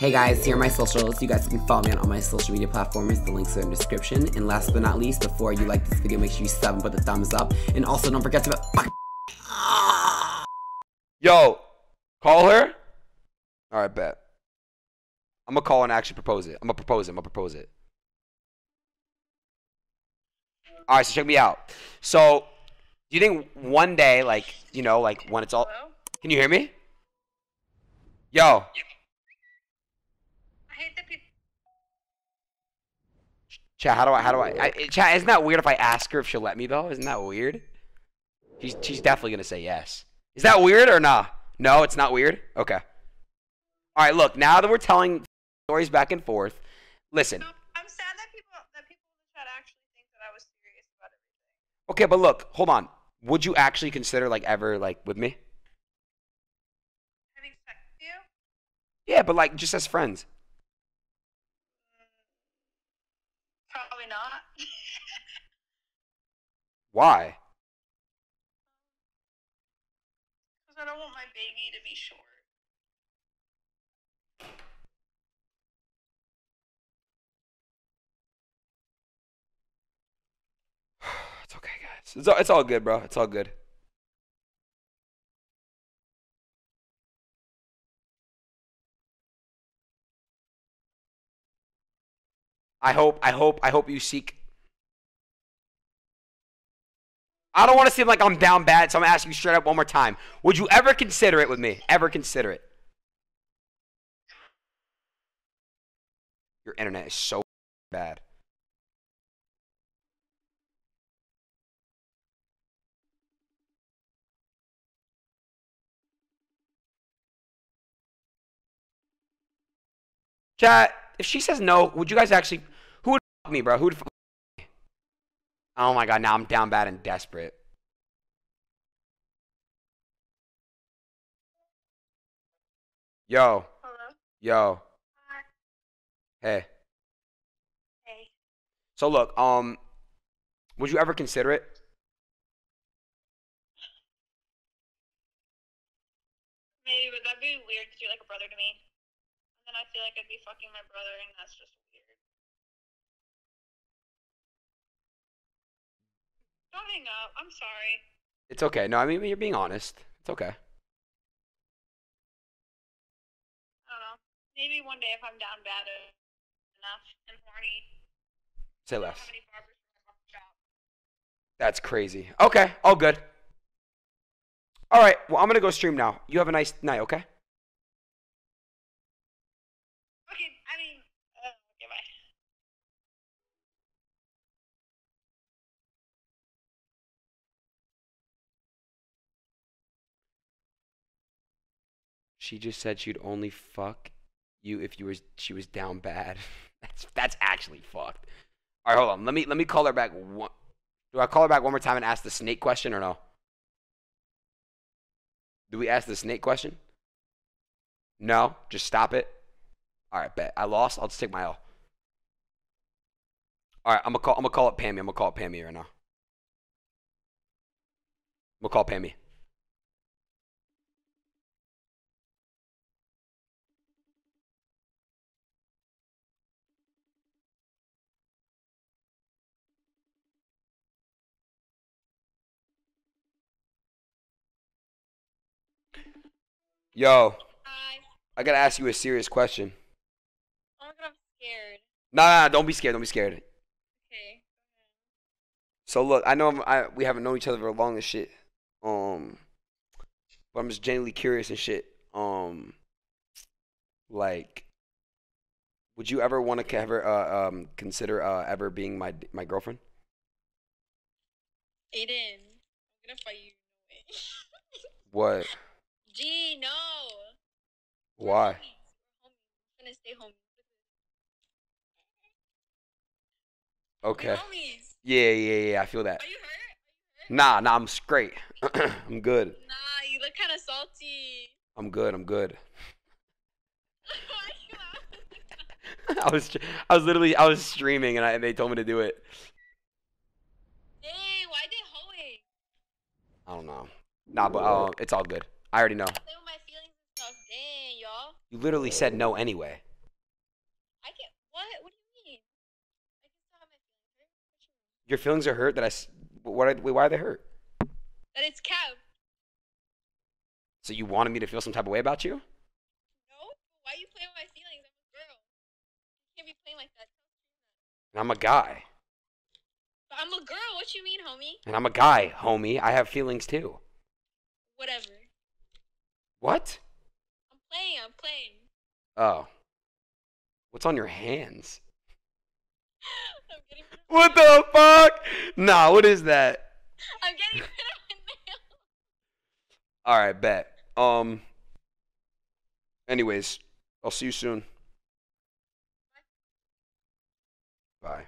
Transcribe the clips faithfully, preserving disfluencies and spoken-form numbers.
Hey guys, here are my socials. You guys can follow me on all my social media platforms. The links are in the description. And last but not least, before you like this video, make sure you sub and put the thumbs up. And also don't forget to fuck. Yo, call her? Alright, bet. I'm gonna call and actually propose it. I'm gonna propose it. I'm gonna propose it. Alright, so check me out. So, do you think one day, like, you know, like when it's all... Hello? Can you hear me? Yo. Yeah. Chat, how do I, how do I, I chat, isn't that weird if I ask her if she'll let me though? Isn't that weird? She's, she's definitely gonna say yes. Is that weird or nah? No, it's not weird? Okay. All right, look, now that we're telling stories back and forth, listen. I'm sad that people, that people in the chat actually think that I was serious about everything. Okay, but look, hold on. Would you actually consider like ever like with me? Having sex with you? Yeah, but like just as friends. Not. Why? Because I don't want my baby to be short. It's okay, guys. It's all, it's all good, bro. It's all good. I hope, I hope, I hope you seek. I don't want to seem like I'm down bad, so I'm asking you straight up one more time. Would you ever consider it with me? Ever consider it? Your internet is so bad. Chat. If she says no, would you guys actually... Who would fuck me, bro? Who would fuck me? Oh my god, now I'm down bad and desperate. Yo. Hello? Yo. Hi. Hey. Hey. So look, um... would you ever consider it? Maybe, but that'd be weird because you're like a brother to me. And I feel like I'd be fucking my brother, and that's just weird. Don't hang up. I'm sorry. It's okay. No, I mean, you're being honest. It's okay. I don't know. Maybe one day if I'm down bad enough and horny. Say less. That's crazy. Okay. All good. All right. Well, I'm going to go stream now. You have a nice night, okay? She just said she'd only fuck you if you was she was down bad. That's that's actually fucked. All right, hold on. Let me let me call her back. One, do I call her back one more time and ask the snake question or no? Do we ask the snake question? No, just stop it. All right, bet. I lost. I'll just take my L. All right, I'm gonna call. I'm gonna call it Pammy. I'm gonna call it Pammy right now. We'll call Pammy. Yo, hi. I gotta ask you a serious question. Oh my god, I'm scared. Nah, nah, nah, don't be scared. Don't be scared. Okay. Okay. So look, I know I'm, I we haven't known each other for long as shit. Um, but I'm just genuinely curious and shit. Um, like, would you ever want to ever uh, um consider uh ever being my my girlfriend? Adin, I'm gonna fight you. What? Gee, no. Why? I'm gonna stay home. Okay. Homies. Yeah, yeah, yeah. I feel that. Are you hurt? Are you hurt? Nah, nah. I'm straight. I'm good. Nah, you look kind of salty. I'm good. I'm good. I was, I was literally, I was streaming, and, I, and they told me to do it. Dang, why did hoey? I don't know. Nah, but uh, it's all good. I already know. You literally said no anyway. I can't. What? What do you mean? I can still have my feelings hurt. What you mean? Your feelings are hurt. That I. What? Why are they hurt? That it's Kev. So you wanted me to feel some type of way about you? No. Why are you playing with my feelings? I'm a girl. You can't be playing like that. And I'm a guy. But I'm a girl. What you mean, homie? And I'm a guy, homie. I have feelings too. Whatever. What? I'm playing. I'm playing. Oh. What's on your hands? I'm getting rid of what the fuck? Nah, what is that? I'm getting rid of my nails. All right, bet. Um. Anyways, I'll see you soon. Bye.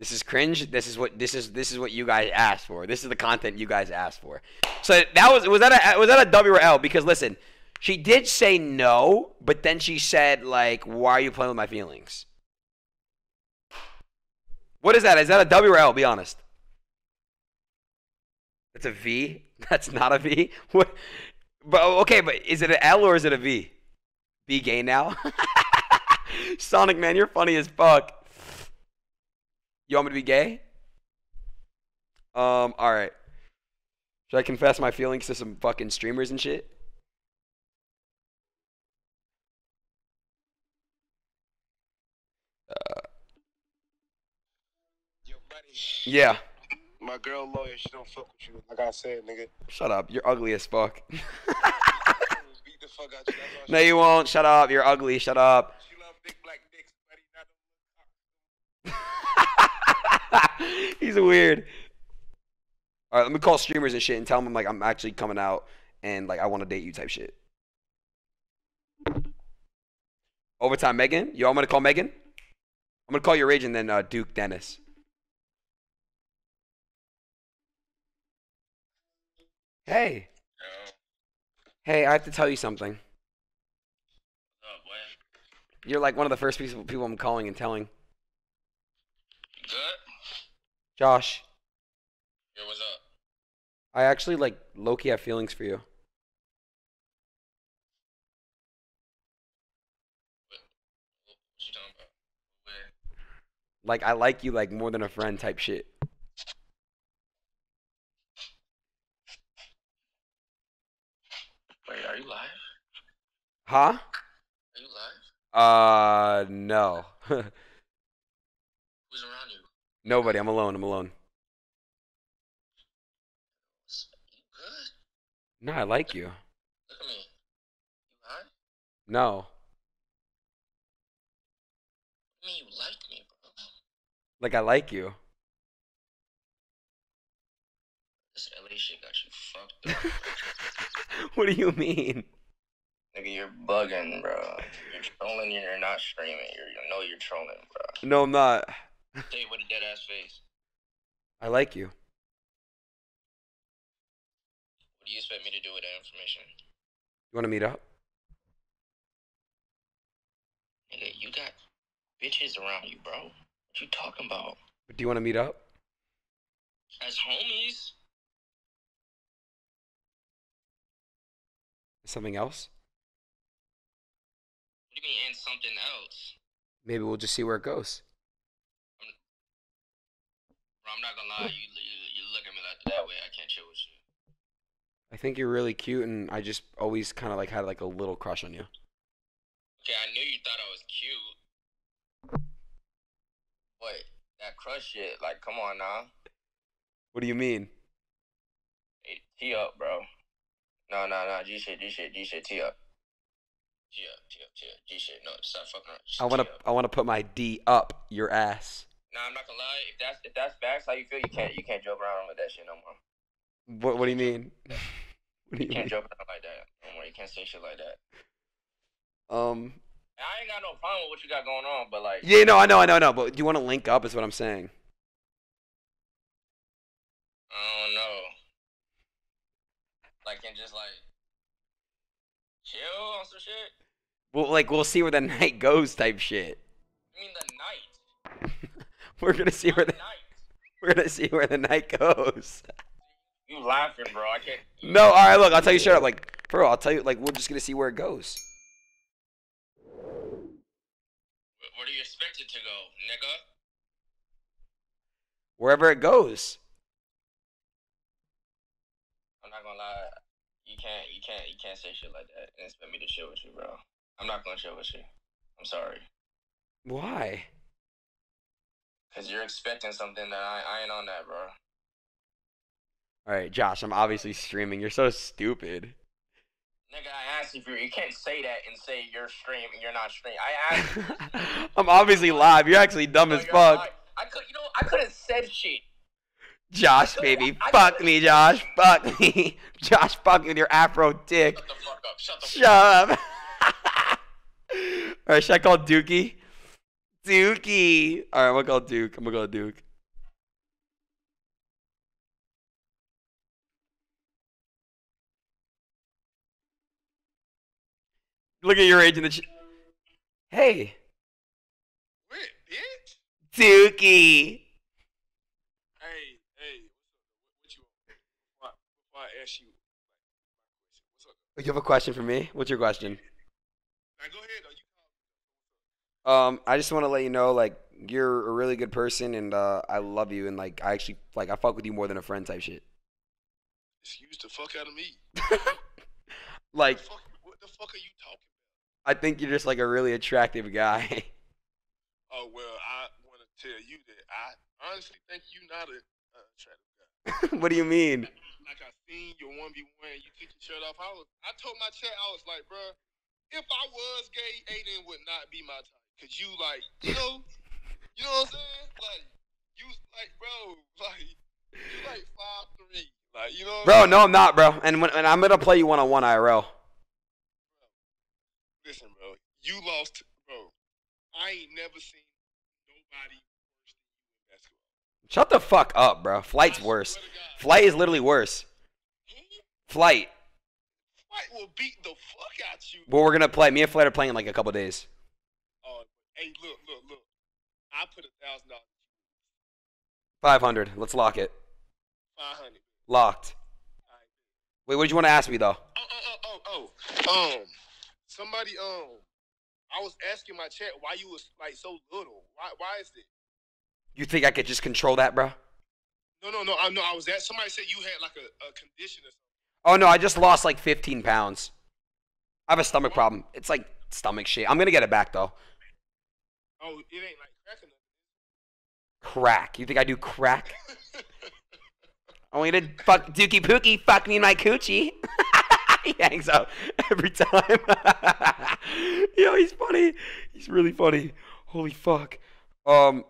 This is cringe. This is what this is. This is what you guys asked for. This is the content you guys asked for. So that was was that a was that a W or L? Because listen, she did say no, but then she said like, "Why are you playing with my feelings?" What is that? Is that a W or L? Be honest. That's a V. That's not a V. What? But okay, but is it an L or is it a V? Be gay now. Sonic man, you're funny as fuck. You want me to be gay? Um, alright. Should I confess my feelings to some fucking streamers and shit? Uh. Yo, buddy. Yeah. My girl lawyer, she don't fuck with you. Like I said, nigga. Shut up. You're ugly as fuck. Beat the fuck out you. No, you won't. Shut up. You're ugly. Shut up. She love big black dicks, buddy. Not he's weird. All right, let me call streamers and shit and tell them like I'm actually coming out and like I want to date you type shit. Overtime, Megan. Yo, I'm gonna call Megan. I'm gonna call your rage and then uh, Duke Dennis. Hey. Hello. Hey, I have to tell you something. What's up, boy? You're like one of the first people people I'm calling and telling. Good. Josh. Yo, what's up? I actually, like, low-key have feelings for you. What, what you talking about? Where? Like, I like you, like, more than a friend type shit. Wait, are you live? Huh? Are you live? Uh, no. Who's around you? Nobody. I'm alone. I'm alone. Good. No, I like you. Look at me. You hot? No. I mean, you like me, bro. Like I like you. This L A shit got you fucked up. What do you mean? Nigga, you're bugging, bro. You're trolling. You're not streaming. You're, you know you're trolling, bro. No, I'm not. Hey, with a dead ass face. I like you. What do you expect me to do with that information? You want to meet up? Nigga, you got bitches around you, bro. What you talking about? But do you want to meet up? As homies. Something else? What do you mean, and something else? Maybe we'll just see where it goes. I'm not gonna lie, you, you, you look at me like that way, I can't chill with you. I think you're really cute, and I just always kind of like had like a little crush on you. Okay, I knew you thought I was cute. What? That crush shit, like, come on now. What do you mean? Hey, tee up, bro. No, no, no, G shit, G shit, G shit, tee up. G up, T up, T up, G shit, no, stop fucking around. Just I wanna, I wanna put my D up your ass. Nah, I'm not gonna lie. If that's if that's facts, how you feel, you can't you can't joke around with that shit no more. What What do you mean? What do you, you can't mean? Joke around like that no more. You can't say shit like that. Um. I ain't got no problem with what you got going on, but like. Yeah, no, I know, I know, I know. But do you want to link up? Is what I'm saying. I don't know. Like and just like chill on some shit. Well, like we'll see where the night goes, type shit. I mean the night. We're gonna see where the we're gonna see where the night goes. You laughing, bro? I can't. No, all right. Look, I'll tell you straight up. Like, bro, I'll tell you. Like, we're just gonna see where it goes. Where do you expect it to go, nigga? Wherever it goes. I'm not gonna lie. You can't, you can't, you can't say shit like that and expect me to chill with you, bro. I'm not gonna chill with you. I'm sorry. Why? Because you're expecting something that I, I ain't on that, bro. Alright, Josh, I'm obviously streaming. You're so stupid. Nigga, I asked if you're... You can't say that and say you're stream and you're not stream. I asked... I'm obviously live. You're actually dumb no, as fuck. Live. I could, you know, I could have said shit. Josh, baby. I, I fuck me, Josh. Fuck me. Josh, fuck me with your afro dick. Shut the fuck up. Shut the Shut fuck up. Alright, should I call Dookie? Dookie. Alright, I'm gonna call Duke. I'm gonna call Duke. Look at your age in the ch- Hey. What, bitch? Dookie. Hey, hey. What you want? Before I ask you, what's up? You have a question for me? What's your question? Now go ahead. Um, I just want to let you know, like, you're a really good person, and uh, I love you, and like, I actually, like, I fuck with you more than a friend type shit. Excuse the fuck out of me. Like, what the, fuck, what the fuck are you talking about? I think you're just like a really attractive guy. Oh well, I want to tell you that I honestly think you're not an attractive guy. What do you mean? Like, I seen your one v one, you took your shirt off. I was, I told my chat, I was like, bro, if I was gay, Adin would not be my type. Cause you like, you know, you know what I'm saying? Like, you like, bro, like, you like five three, like, you know. What bro, I mean? No, I'm not, bro. And when and I'm gonna play you one on one, I R L. Listen, bro, you lost, bro. I ain't never seen nobody worse than you in basketball. Shut the fuck up, bro. Flight's worse. Flight is literally worse. Flight. Flight will beat the fuck out you. Well, we're gonna play. Me and Flight are playing in like a couple days. Hey, look, look, look. I put a thousand dollars. Five hundred. Let's lock it. Five hundred. Locked. All right. Wait, what did you want to ask me though? Oh, oh, oh, oh, um, somebody, um, I was asking my chat why you was like so little. Why, why is it? You think I could just control that, bro? No, no, no. I no. I was at. Somebody said you had like a, a condition or something. Oh no, I just lost like fifteen pounds. I have a stomach problem. It's like stomach shit. I'm gonna get it back though. Oh, it ain't like cracking up. Crack? You think I do crack? Only to fuck Dookie Pookie, fuck me in my coochie. He hangs out every time. Yo, he's funny. He's really funny. Holy fuck. Um,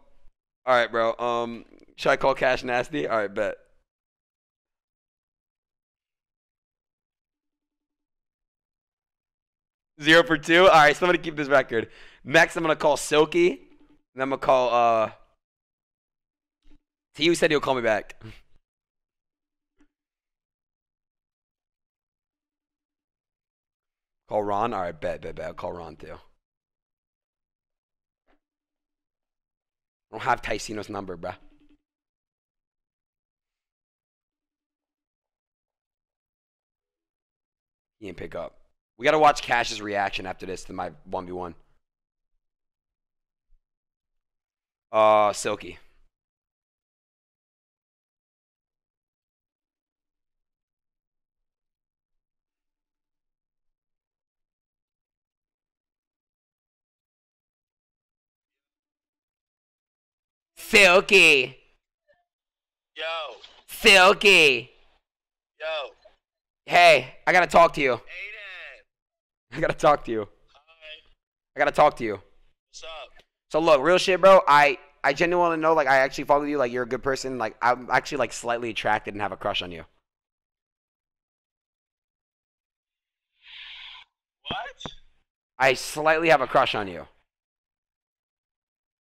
all right, bro. Um, should I call Cash Nasty? All right, bet. Zero for two. All right, so I'm gonna keep this record. Next, I'm gonna call Silky, and I'm gonna call uh. T U said he'll call me back. Call Ron. All right, bet, bet, bet. I'll call Ron too. I don't have Ticino's number, bruh. He didn't pick up. We gotta watch Cash's reaction after this to my one v one. Uh, Silky. Silky. Yo. Silky. Yo. Hey, I gotta talk to you. Hey. I gotta talk to you. Hi. I gotta talk to you. What's up? So look, real shit, bro. I I genuinely want to know, like, I actually follow you. Like, you're a good person. Like, I'm actually like slightly attracted and have a crush on you. What? I slightly have a crush on you.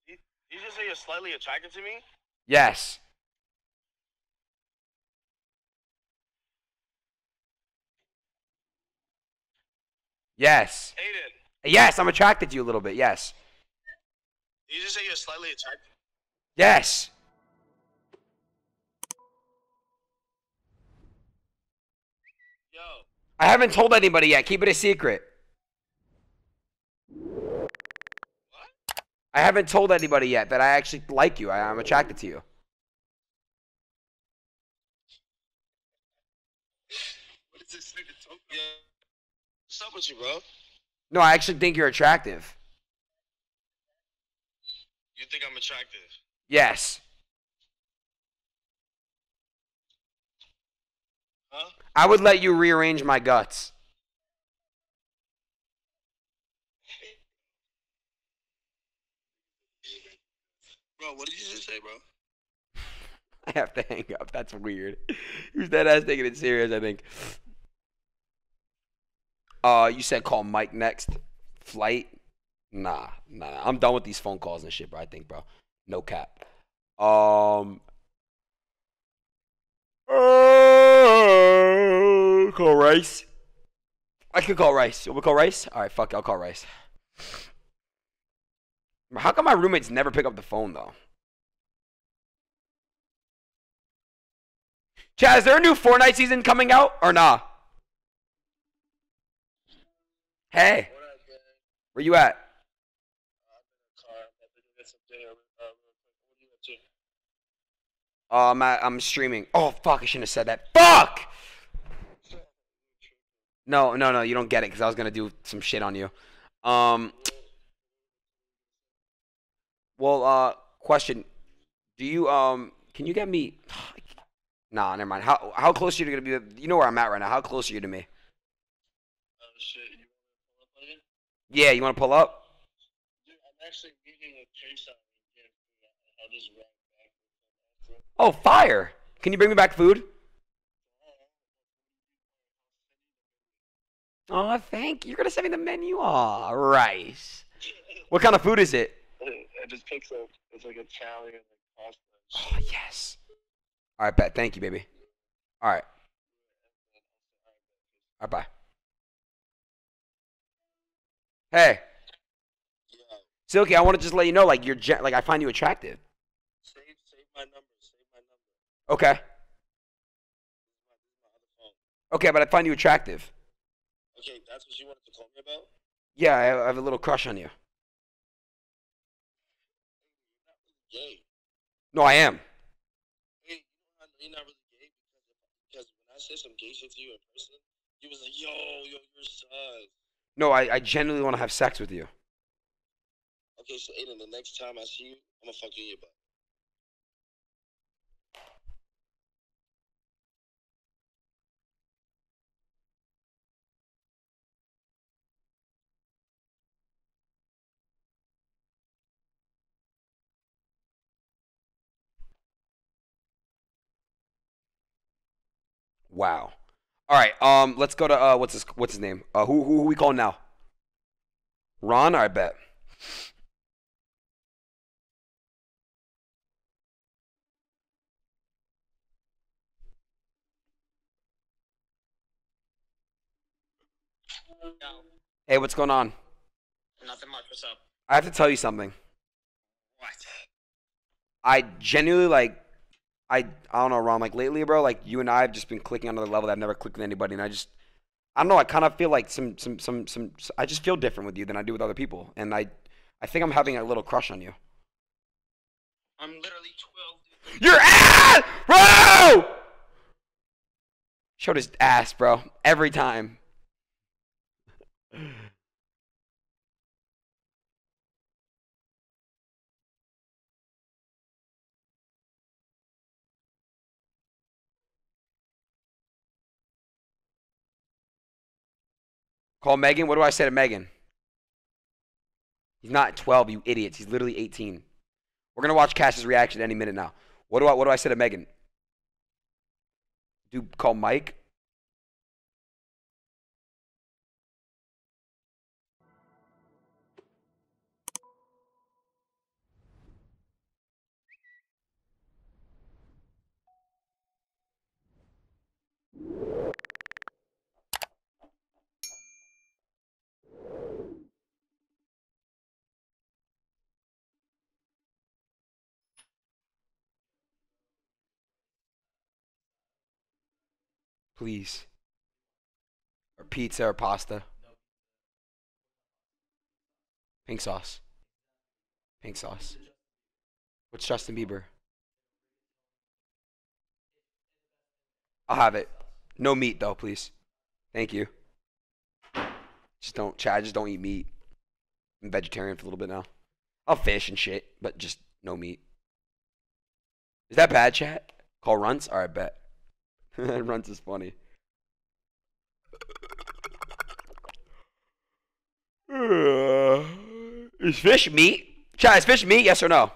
Did you just say you're slightly attracted to me? Yes. Yes. Adin. Yes, I'm attracted to you a little bit, yes. Did you just say you're slightly attracted? Yes. Yo. I haven't told anybody yet. Keep it a secret. What? I haven't told anybody yet that I actually like you. I, I'm attracted to you. What is this nigga talking about? What's up with you, bro? No, I actually think you're attractive. You think I'm attractive? Yes. Huh? I would let you rearrange my guts. Bro, what did you just say, bro? I have to hang up. That's weird. Who's that ass taking it serious, I think. Uh, you said call Mike next. Flight? Nah, nah, nah. I'm done with these phone calls and shit, bro, I think, bro. No cap. Um. Uh, call Rice. I could call Rice. We'll call Rice? All right, fuck it. I'll call Rice. How come my roommates never pick up the phone, though? Chad, is there a new Fortnite season coming out or nah? Hey. Where you at? Oh, I'm, at, I'm streaming. Oh, fuck. I shouldn't have said that. Fuck! No, no, no. You don't get it because I was going to do some shit on you. Um... Well, uh, question. Do you, um, can you get me? Nah, never mind. How how close are you going to be? You know where I'm at right now. How close are you to me? Oh, shit. You want to pull up again? Yeah, you want to pull up? Dude, I'm actually meeting with Chase on the I'll just run back. Oh, fire. Can you bring me back food? Oh, thank you. You're going to send me the menu? Aw, oh, rice. What kind of food is it? I just picked up, it's like Italian and pasta. Oh, yes. All right, bet. Thank you, baby. All right. All right, bye. Hey. Yeah. Silky, I want to just let you know, like, you're, like, I find you attractive. Save, save my number. Save my number. Okay. Okay, but I find you attractive. Okay, that's what you wanted to call me about? Yeah, I have, I have a little crush on you. Gay. No, I am. Hey, you're not really gay because when I said some gay shit to you in person, you was like, yo, yo, you're sus. No, I, I genuinely want to have sex with you. Okay, so Aiden, the next time I see you, I'm going to fuck you in your butt. Wow. All right. Um. Let's go to uh. What's his What's his name? Uh. Who Who, who we calling now? Ron. I bet. No. Hey, what's going on? Nothing much. What's up? I have to tell you something. What? I genuinely like. I, I don't know, Ron, like, lately, bro, like, you and I have just been clicking on another level that I've never clicked with anybody, and I just, I don't know, I kind of feel like some, some, some, some, I just feel different with you than I do with other people, and I, I think I'm having a little crush on you. I'm literally twelve, dude. Your ass, bro! Showed his ass, bro, every time. Call Megan. What do I say to Megan? He's not twelve, you idiots. He's literally eighteen. We're going to watch Cash's reaction any minute now. What do I, what do I say to Megan? Do call Mike? Please. Or pizza or pasta. Pink sauce. Pink sauce. What's Justin Bieber? I'll have it. No meat though, please. Thank you. Just don't, Chad, just don't eat meat. I'm vegetarian for a little bit now. I'll fish and shit, but just no meat. Is that bad, Chad? Call Runts? Alright, bet. Runts is funny. Uh, is fish meat? Chad, is fish meat? Yes or no?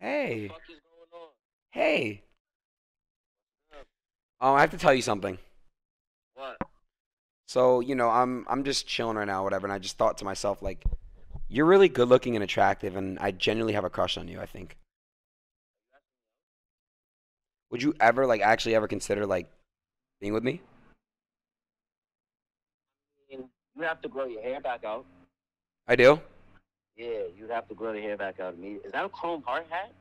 Hey. What the fuck is going on? Hey. Oh, I have to tell you something. What? So, you know, I'm I'm just chilling right now, whatever, and I just thought to myself, like, you're really good looking and attractive, and I genuinely have a crush on you, I think. Would you ever, like, actually ever consider, like, being with me? You have to grow your hair back out. I do? Yeah, you'd have to grow the hair back out immediately. Is that a chrome hard hat?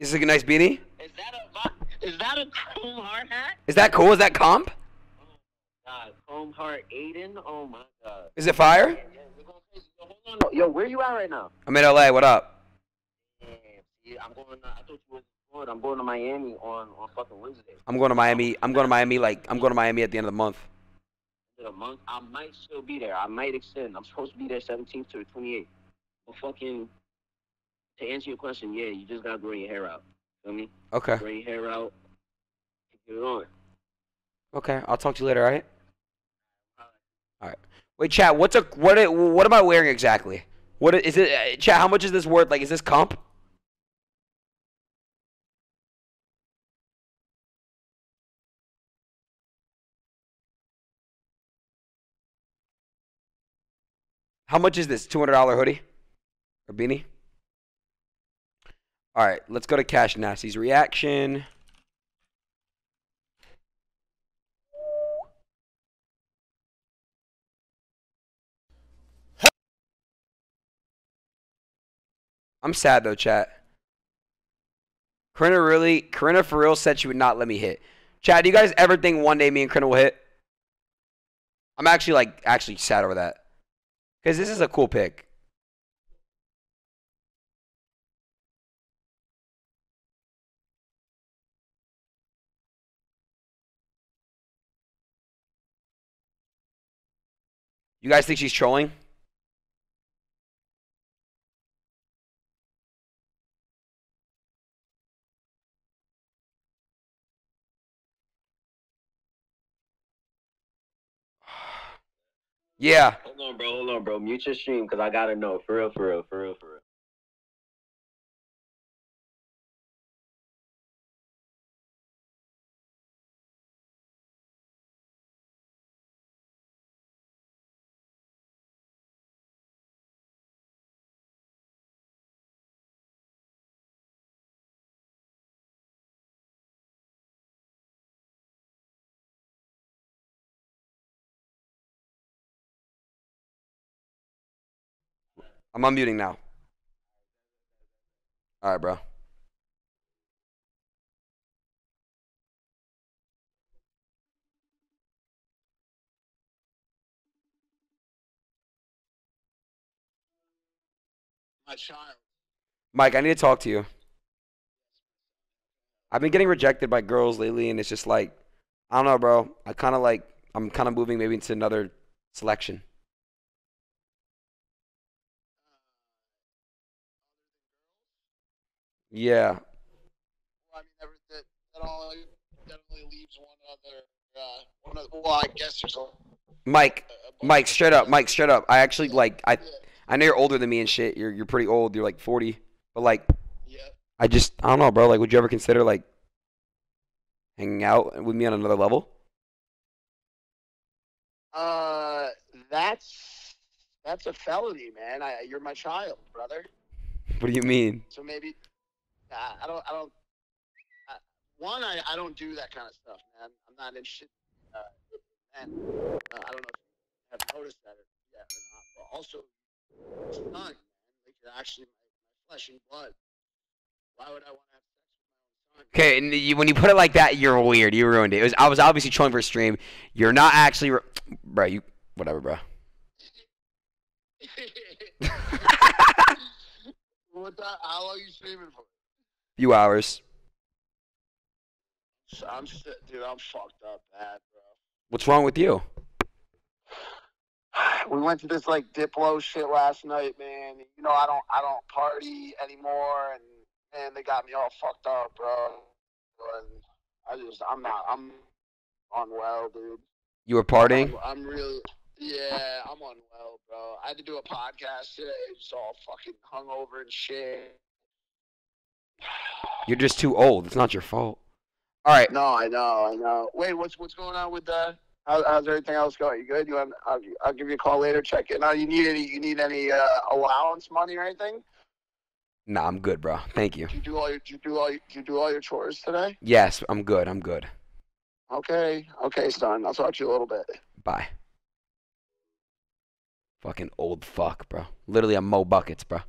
Is this like a nice beanie? Is that a is that a chrome hard hat? Is that cool? Is that comp? Oh my god, chrome hard Adin. Oh my god. Is it fire? Yeah, yeah. We're going crazy. Yo, hold on. Yo, where you at right now? I'm in L A. What up? Yeah, yeah I'm going. To, I thought you were in Florida. I'm going to Miami on on fucking Wednesday. I'm going to Miami. I'm going to Miami. Like I'm going to Miami at the end of the month. End of the month. I might still be there. I might extend. I'm supposed to be there seventeenth to the twenty-eighth. Well, fucking, to answer your question, yeah, you just gotta grow your hair out. Feel me? Okay. Grow your hair out. Get it on. Okay, I'll talk to you later. All right. All right. All right. Wait, chat. What's a what? It, what am I wearing exactly? What is it, chat? How much is this worth? Like, is this comp? How much is this? two hundred dollar hoodie. Or beanie. All right, let's go to Cash Nasty's reaction. I'm sad though, chat. Corinna really, Corinna for real said she would not let me hit. Chat, do you guys ever think one day me and Corinna will hit? I'm actually like actually sad over that, because this is a cool pick. You guys think she's trolling? Yeah. Hold on, bro. Hold on, bro. Mute your stream, because I got to know. For real, for real, for real, for real. I'm unmuting now. All right, bro. My child. Mike, I need to talk to you. I've been getting rejected by girls lately, and it's just like, I don't know, bro. I kind of like, I'm kind of moving maybe into another selection. Yeah. Well, I mean, every, that, that all definitely leaves one other. Uh, one other, well, I guess there's a. Mike, a, a Mike, straight up, Mike, straight up. I actually yeah, like I, yeah. I know you're older than me and shit. You're you're pretty old. You're like forty, but like, yeah. I just I don't know, bro. Like, would you ever consider like hanging out with me on another level? Uh, that's that's a felony, man. I you're my child, brother. What do you mean? So maybe. I don't, I don't, I, one, I, I don't do that kind of stuff, man. I'm not interested, uh, and uh, I don't know if you have noticed that or, yeah, or not, but also, it's not, man. Like, you're actually my flesh and blood. Why would I want to have sex with my own son? Okay, and you, when you put it like that, you're weird. You ruined it. It was, I was obviously trolling for a stream. You're not actually, bro, you, whatever, bro. What the, how long are you streaming for? Few hours. So I'm just, dude, I'm fucked up bad, bro. What's wrong with you? We went to this like Diplo shit last night, man. You know, I don't, I don't party anymore, and man, they got me all fucked up, bro. And I just, I'm not, I'm unwell, dude. You were partying? I'm, I'm really, yeah, I'm unwell, bro. I had to do a podcast today. It's all fucking hungover and shit. You're just too old. It's not your fault. All right. No, I know, I know. Wait, what's what's going on with the? How, how's everything else going? You good? You want? I'll, I'll give you a call later. Check in. Now, you need any? You need any uh, allowance money or anything? Nah, I'm good, bro. Thank you. Did you do all your? Did you do all? Your, did you do all your chores today? Yes, I'm good. I'm good. Okay. Okay, son. I'll talk to you a little bit. Bye. Fucking old fuck, bro. Literally, I'm Mo Buckets, bro.